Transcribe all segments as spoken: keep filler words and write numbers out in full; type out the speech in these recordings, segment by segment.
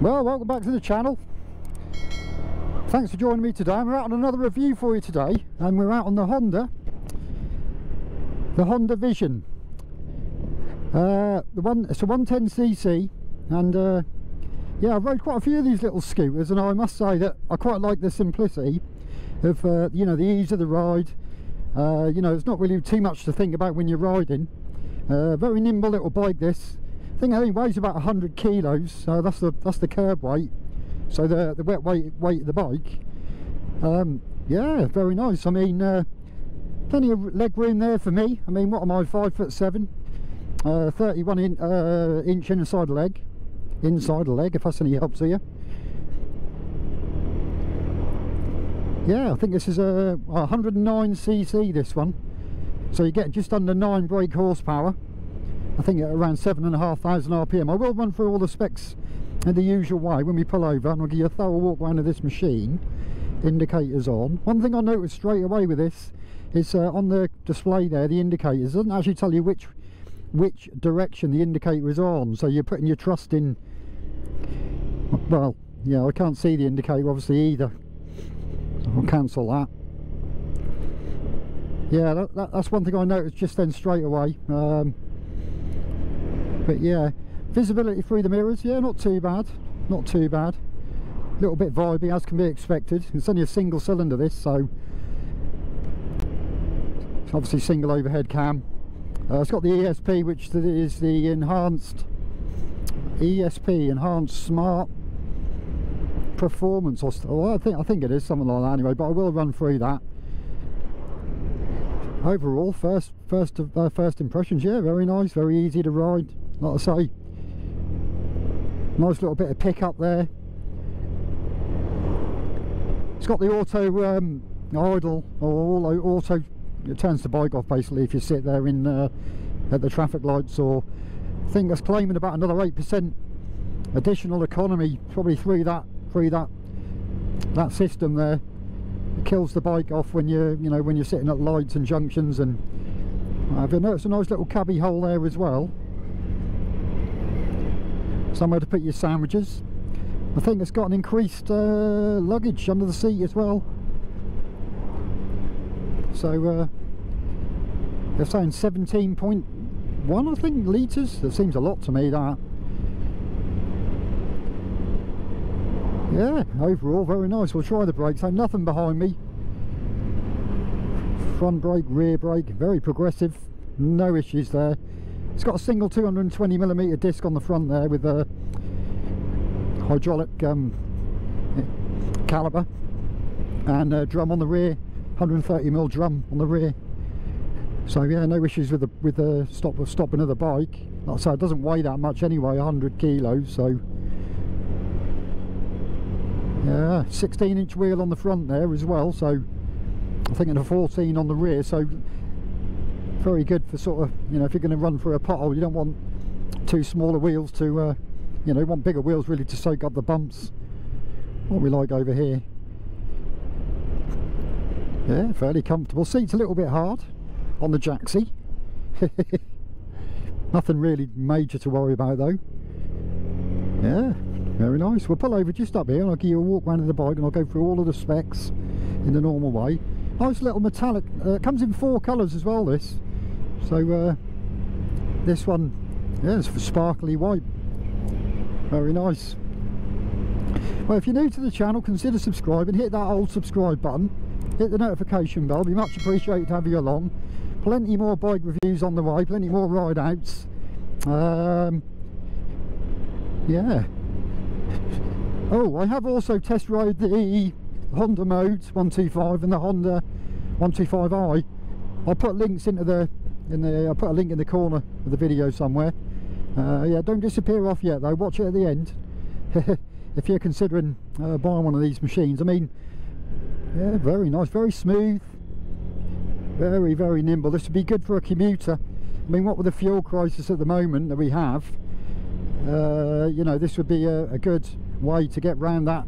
Well, welcome back to the channel. Thanks for joining me today. We're out on another review for you today, and we're out on the Honda, the Honda Vision. Uh, the one, it's a one ten c c, and uh, yeah, I've rode quite a few of these little scooters, and I must say that I quite like the simplicity of uh, you know, the ease of the ride. Uh, you know, it's not really too much to think about when you're riding. Uh, very nimble little bike, this. I think it only weighs about one hundred kilos, so that's the that's the curb weight, so the the wet weight weight of the bike. Um, yeah, very nice. I mean, uh, plenty of leg room there for me. I mean, what am I, five foot seven, uh, thirty-one inch uh, inch inside leg, inside leg. If that's any help to you. Yeah, I think this is a one oh nine c c, this one, so you get just under nine brake horsepower. I think at around seven and a half thousand R P M. I will run through all the specs in the usual way when we pull over, and I'll give you a thorough walk around of this machine. Indicators on. One thing I noticed straight away with this is uh, on the display there, the indicators. It doesn't actually tell you which which direction the indicator is on, so you're putting your trust in. Well, yeah, I can't see the indicator obviously either. I'll cancel that. Yeah, that, that, that's one thing I noticed just then straight away. Um, But yeah, visibility through the mirrors, yeah, not too bad, not too bad. A little bit vibey, as can be expected. It's only a single cylinder, this, so it's obviously single overhead cam. Uh, it's got the E S P, which is the enhanced E S P, Enhanced Smart Performance, or well, I think I think it is something like that anyway. But I will run through that. Overall, first first uh, first impressions, yeah, very nice, very easy to ride. Like I say, nice little bit of pick up there. It's got the auto um, idle, or auto, it turns the bike off basically if you sit there in uh, at the traffic lights. Or I think that's claiming about another eight percent additional economy, probably through that through that that system there. It kills the bike off when you're you know when you're sitting at lights and junctions. And I've noticed a nice little cubby hole there as well. Somewhere to put your sandwiches. I think it's got an increased uh, luggage under the seat as well. So uh, they're saying seventeen point one, I think, litres. That seems a lot to me, that. Yeah, overall very nice. We'll try the brakes. So nothing behind me. Front brake, rear brake, very progressive. No issues there. It's got a single two hundred twenty millimeter disc on the front there with a hydraulic um, caliper, and a drum on the rear, one hundred thirty millimeter drum on the rear. So yeah, no issues with the with the stop of stopping of the bike. Like I say, it doesn't weigh that much anyway, one hundred kilos. So yeah, sixteen inch wheel on the front there as well. So I think in a fourteen on the rear. So very good for sort of, you know, if you're going to run through a pothole, you don't want too smaller wheels to, uh, you know, you want bigger wheels really to soak up the bumps. What we like over here. Yeah, fairly comfortable. Seat's a little bit hard on the jacksie. Nothing really major to worry about though. Yeah, very nice. We'll pull over just up here and I'll give you a walk around of the bike, and I'll go through all of the specs in the normal way. Nice little metallic. Uh, it comes in four colours as well, this. So uh, this one, yeah, it's for sparkly white. Very nice. Well, if you're new to the channel, consider subscribing. Hit that old subscribe button. Hit the notification bell. It'd be much appreciated to have you along. Plenty more bike reviews on the way. Plenty more ride outs. Um, yeah. Oh, I have also test rode the Honda Mode one twenty-five and the Honda one twenty-five i. I'll put links into the in the I'll put a link in the corner of the video somewhere. Uh, yeah, don't disappear off yet though, watch it at the end. If you're considering uh, buying one of these machines. I mean, yeah, very nice, very smooth, very very nimble. This would be good for a commuter. I mean, what with the fuel crisis at the moment that we have, uh, you know, this would be a, a good way to get round that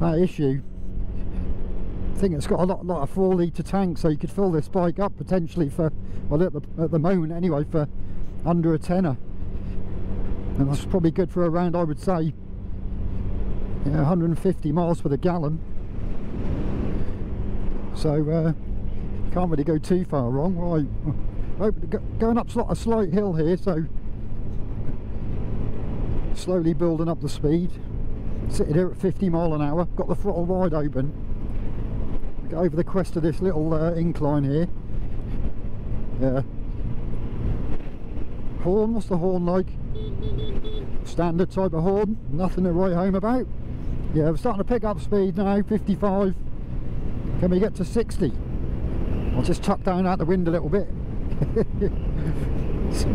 that issue. I think it's got a lot, lot of four litre tank, so you could fill this bike up potentially for, well, at the, at the moment anyway, for under a tenner. and that's probably good for around, I would say, you know, one hundred fifty miles for the gallon. So uh, can't really go too far wrong. Well, I'm going up a slight hill here, so slowly building up the speed. Sitting here at fifty mile an hour, got the throttle wide open. Go over the crest of this little uh, incline here. Yeah. Horn, what's the horn like? Standard type of horn, nothing to write home about. Yeah, we're starting to pick up speed now, fifty-five. Can we get to sixty? I'll just tuck down out the wind a little bit.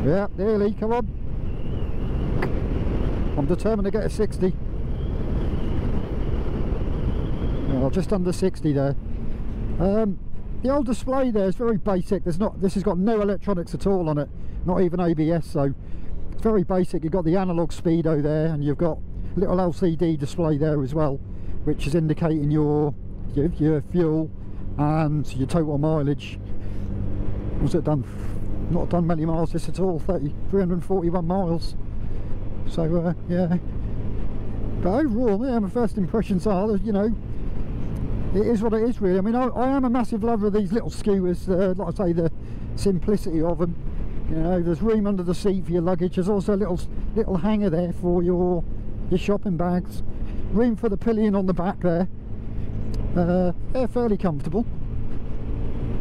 Yeah, nearly, come on. I'm determined to get a sixty. Well, just under sixty there. Um, the old display there is very basic. There's not, this has got no electronics at all on it, not even A B S, so it's very basic. You've got the analog speedo there, and you've got a little L C D display there as well, which is indicating your your, your fuel and your total mileage. Was it done? Not done many miles this at all. three hundred forty-one miles. So uh, yeah. But overall, yeah, my first impressions are that, you know, it is what it is really. I mean, I, I am a massive lover of these little scooters, uh, like I say, the simplicity of them. You know, there's room under the seat for your luggage. There's also a little, little hanger there for your, your shopping bags. Room for the pillion on the back there. Uh, they're fairly comfortable.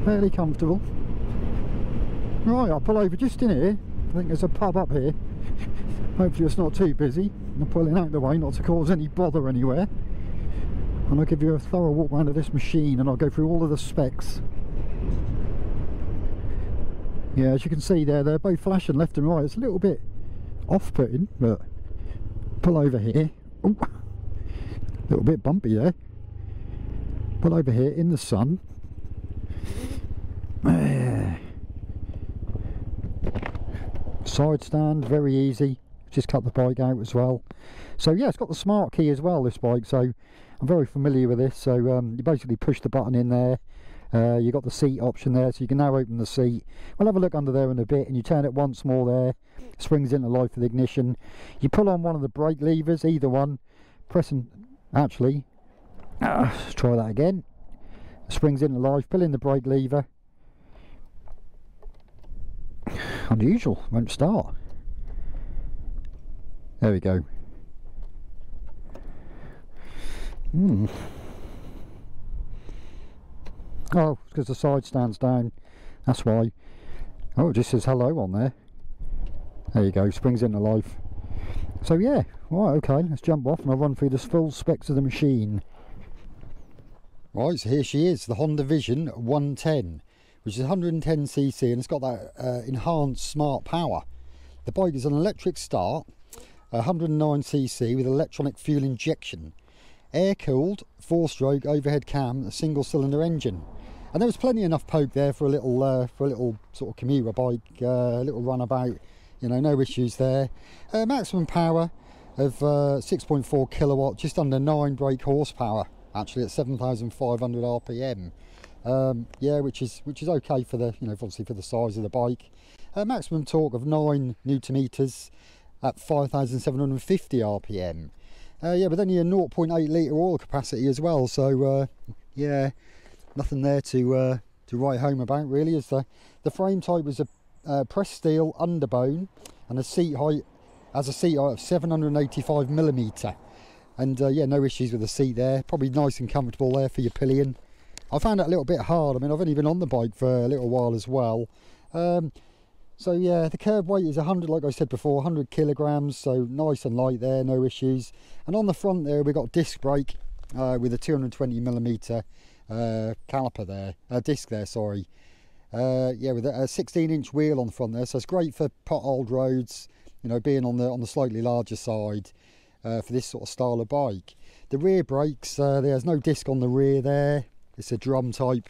Fairly comfortable. Right, I'll pull over just in here. I think there's a pub up here. Hopefully it's not too busy. I'm pulling out the way not to cause any bother anywhere. And I'll give you a thorough walk round of this machine, and I'll go through all of the specs. Yeah, as you can see there, they're both flashing left and right. It's a little bit off-putting, but pull over here. Ooh, a little bit bumpy there. Pull over here in the sun. Uh, side stand, very easy. Just cut the bike out as well. So yeah, it's got the smart key as well, this bike, so I'm very familiar with this. So um, you basically push the button in there, uh, you got the seat option there, so you can now open the seat. We'll have a look under there in a bit, and you turn it once more there, springs into life with ignition. You pull on one of the brake levers, either one, pressing, actually, uh, let's try that again. Springs into life, pull in the brake lever. Unusual, won't start. There we go. Hmm. Oh, it's because the side stands down. That's why. Oh, it just says hello on there. There you go. Springs into life. So yeah. Right. Okay. Let's jump off and I'll run through the full specs of the machine. Right. So here she is, the Honda Vision one ten, which is one hundred ten c c, and it's got that uh, enhanced smart power. The bike is an electric start. one hundred nine c c with electronic fuel injection, air-cooled, four-stroke overhead cam, a single-cylinder engine, and there was plenty enough poke there for a little, uh, for a little sort of commuter bike, a uh, little runabout. You know, no issues there. Uh, maximum power of uh, six point four kilowatt, just under nine brake horsepower. Actually, at seven thousand five hundred R P M. Um, yeah, which is which is okay for the, you know, obviously for the size of the bike. Uh, maximum torque of nine newton meters. At five thousand seven hundred fifty R P M. Uh, yeah, but then you're zero point eight litre oil capacity as well, so uh, yeah, nothing there to uh, to write home about really. Is the the frame type was a uh, pressed steel underbone, and a seat height as a seat height of seven hundred eighty-five millimetre, and uh, yeah, no issues with the seat there. Probably nice and comfortable there for your pillion. I found that a little bit hard. I mean, I've only been on the bike for a little while as well. Um, So yeah, the curb weight is one hundred, like I said before, one hundred kilograms, so nice and light there, no issues. And on the front there, we've got disc brake uh, with a two hundred twenty millimeter uh, caliper there, uh, disc there, sorry. Uh, yeah, with a sixteen inch wheel on the front there, so it's great for potholed roads, you know, being on the on the slightly larger side uh, for this sort of style of bike. The rear brakes, uh, there's no disc on the rear there, it's a drum type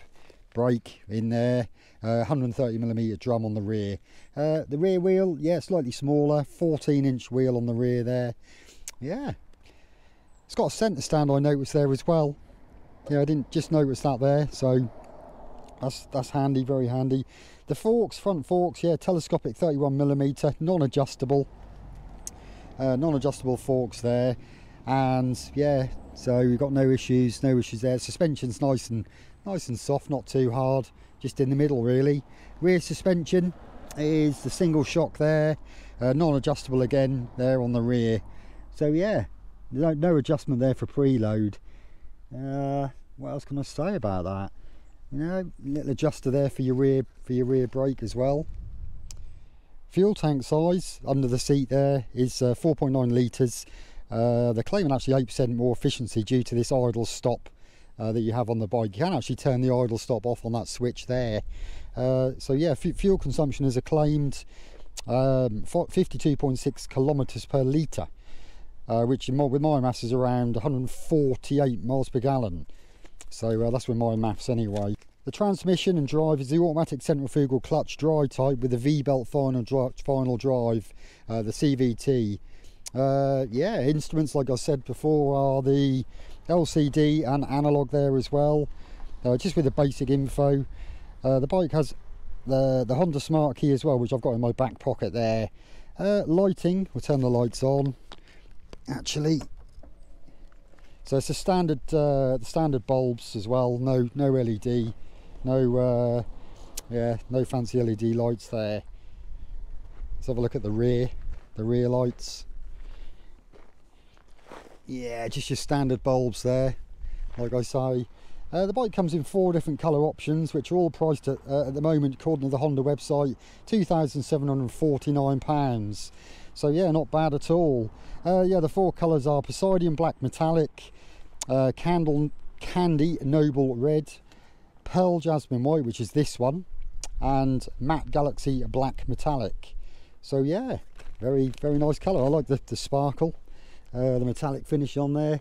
brake in there. Uh, one hundred thirty millimeter drum on the rear. Uh, the rear wheel, yeah, slightly smaller, fourteen inch wheel on the rear there. Yeah, it's got a centre stand, I noticed there as well. Yeah, I didn't just notice that there, so that's that's handy, very handy. The forks, front forks, yeah, telescopic thirty-one millimeter, non-adjustable. uh, non-adjustable forks there, and yeah, so we've got no issues no issues there. Suspension's nice and nice and soft, not too hard, just in the middle really. Rear suspension is the single shock there, uh, non-adjustable again there on the rear. So yeah, no, no adjustment there for preload. Uh, what else can I say about that? You know, little adjuster there for your rear for your rear brake as well. Fuel tank size under the seat there is uh, four point nine litres. Uh, they're claiming actually eight percent more efficiency due to this idle stop uh, that you have on the bike. You can actually turn the idle stop off on that switch there. Uh, so yeah, f fuel consumption is a claimed um, fifty-two point six kilometres per litre. Uh, which in my, with my maths is around one hundred forty-eight miles per gallon. So uh, that's with my maths anyway. The transmission and drive is the automatic centrifugal clutch dry type with the V-belt final, dri final drive, uh, the C V T. Uh, yeah, instruments, like I said before, are the L C D and analog there as well. Uh, just with the basic info. Uh, the bike has the, the Honda Smart Key as well, which I've got in my back pocket there. Uh, lighting, we'll turn the lights on. Actually, so it's a standard uh, the standard bulbs as well, no no L E D, no uh, yeah no fancy L E D lights there. Let's have a look at the rear the rear lights. Yeah, just your standard bulbs there, like I say. Uh, the bike comes in four different colour options, which are all priced at, uh, at the moment, according to the Honda website, two thousand seven hundred forty-nine pounds. So yeah, not bad at all. Uh, yeah, the four colours are Poseidon Black Metallic, uh, Candle Candy Noble Red, Pearl Jasmine White, which is this one, and Matte Galaxy Black Metallic. So yeah, very, very nice colour. I like the, the sparkle, uh, the metallic finish on there.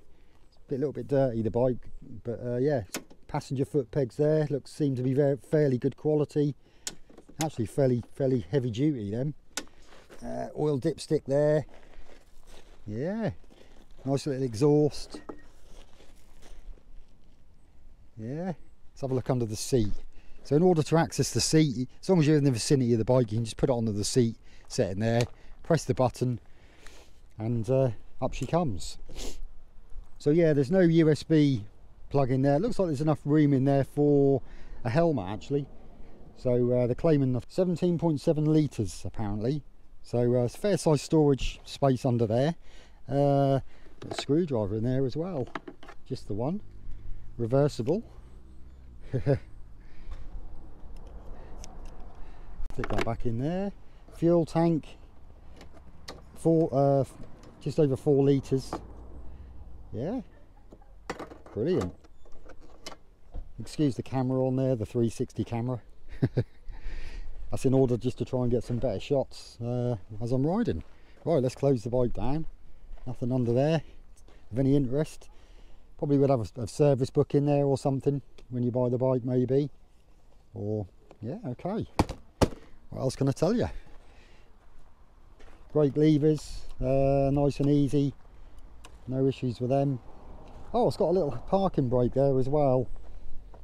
A little bit dirty, the bike, but uh, yeah, passenger foot pegs there look seem to be very fairly good quality, actually fairly fairly heavy duty then. Uh, oil dipstick there. Yeah, nice little exhaust. Yeah, let's have a look under the seat. So in order to access the seat, as long as you're in the vicinity of the bike, you can just put it onto the seat, set in there, press the button, and uh, up she comes. So yeah, there's no U S B plug in there. It looks like there's enough room in there for a helmet actually. So uh, they're claiming seventeen point seven litres apparently. So uh, it's fair size storage space under there. Uh, got a screwdriver in there as well. Just the one. Reversible. Stick that back in there. Fuel tank. Four, uh, just over four litres. Yeah, brilliant. Excuse the camera on there, the three sixty camera. That's in order just to try and get some better shots uh, as I'm riding. Right, let's close the bike down. Nothing under there of any interest. Probably would have a, a service book in there or something when you buy the bike maybe. Or, yeah, okay. What else can I tell you? Brake levers, uh, nice and easy. No issues with them. Oh, it's got a little parking brake there as well.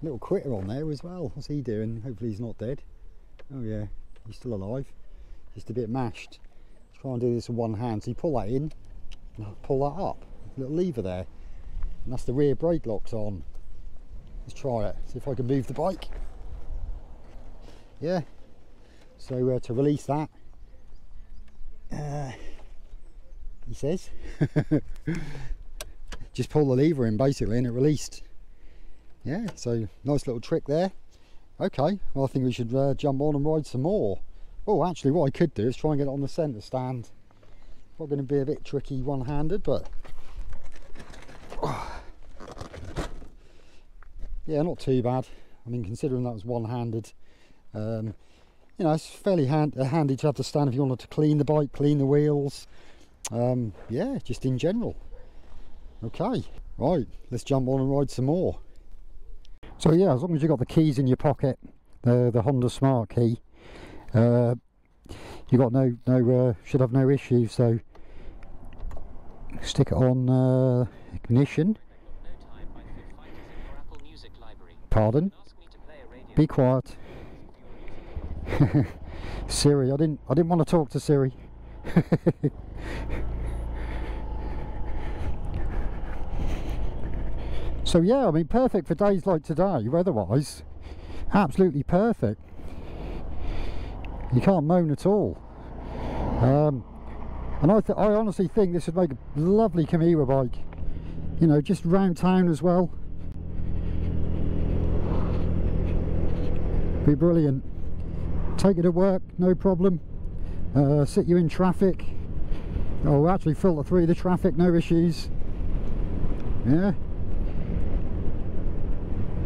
Little critter on there as well. What's he doing? Hopefully he's not dead. Oh yeah, he's still alive. Just a bit mashed. Let's try and do this with one hand. So you pull that in and pull that up. Little lever there. And that's the rear brake lock's on. Let's try it. See if I can move the bike. Yeah. So uh, to release that. Uh, He says, just pull the lever in basically and it released. Yeah, so nice little trick there. Okay, well I think we should uh, jump on and ride some more. Oh, actually what I could do is try and get it on the centre stand. Probably going to be a bit tricky one-handed, but oh. Yeah, not too bad. I mean, considering that was one-handed, um, you know, it's fairly hand handy to have the stand if you wanted to clean the bike, clean the wheels. Um, yeah, just in general. Okay, right, let's jump on and ride some more. So yeah, as long as you've got the keys in your pocket, the, the Honda Smart Key, uh, you got no, no, uh, should have no issues. So stick it on uh, ignition. Pardon? Be quiet. Siri, I didn't, I didn't want to talk to Siri. So yeah, I mean, perfect for days like today, weather-wise. Absolutely perfect. You can't moan at all. Um, and I, th I honestly think this would make a lovely Kamiwa bike. You know, just round town as well. Be brilliant. Take it to work, no problem. Uh, sit you in traffic. Or actually filter through the traffic, no issues. Yeah.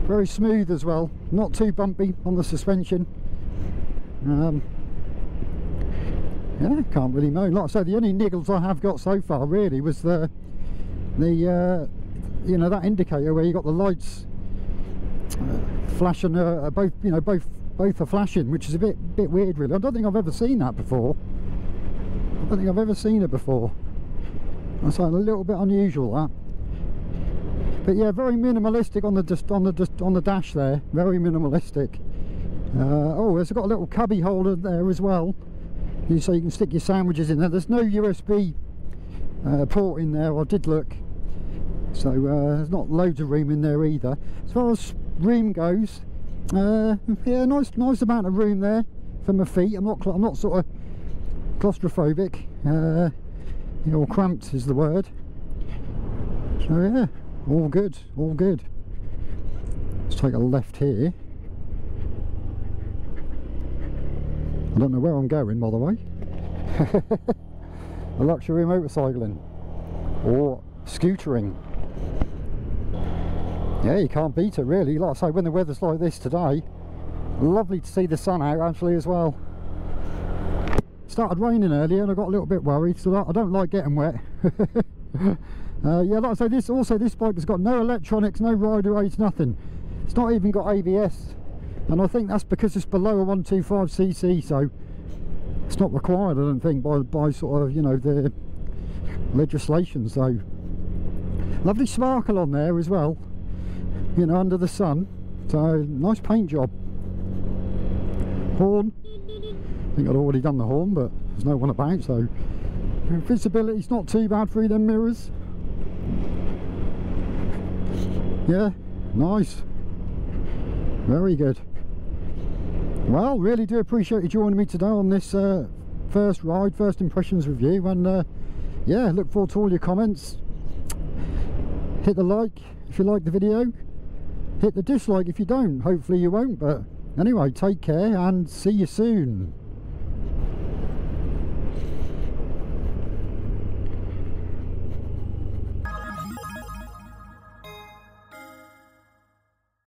Very smooth as well. Not too bumpy on the suspension. Um, yeah, can't really moan. Like I said, the only niggles I have got so far really was the the uh, you know, that indicator where you got the lights uh, flashing. Uh, both you know both both are flashing, which is a bit bit weird really. I don't think I've ever seen that before. I don't think I've ever seen it before. That's a little bit unusual, that. But yeah, very minimalistic on the on the on the dash there. Very minimalistic. Uh, oh, it's got a little cubby holder there as well, so you can stick your sandwiches in there. There's no U S B uh, port in there, I did look, so uh, there's not loads of room in there either. As far as room goes, uh, yeah, nice nice amount of room there for my feet. I'm not I'm not sort of claustrophobic, uh, you know, or cramped is the word. So yeah, all good, all good. Let's take a left here. I don't know where I'm going, by the way. A luxury motorcycling or scootering. Yeah, you can't beat it really. Like I say, when the weather's like this today, lovely to see the sun out actually as well. It started raining earlier and I got a little bit worried, so I don't like getting wet. uh, yeah, like I say, this also this bike has got no electronics, no rider aids, nothing. It's not even got A B S. And I think that's because it's below a one twenty-five c c, so it's not required, I don't think, by by sort of, you know, the legislation. So lovely sparkle on there as well, you know, under the sun. So nice paint job. Horn. I think I'd already done the horn, but there's no one about, so visibility's not too bad through them mirrors. Yeah, nice. Very good. Well, really do appreciate you joining me today on this uh, first ride, first impressions review, and uh, yeah, look forward to all your comments. Hit the like if you like the video, hit the dislike if you don't, hopefully you won't, but anyway, take care and see you soon.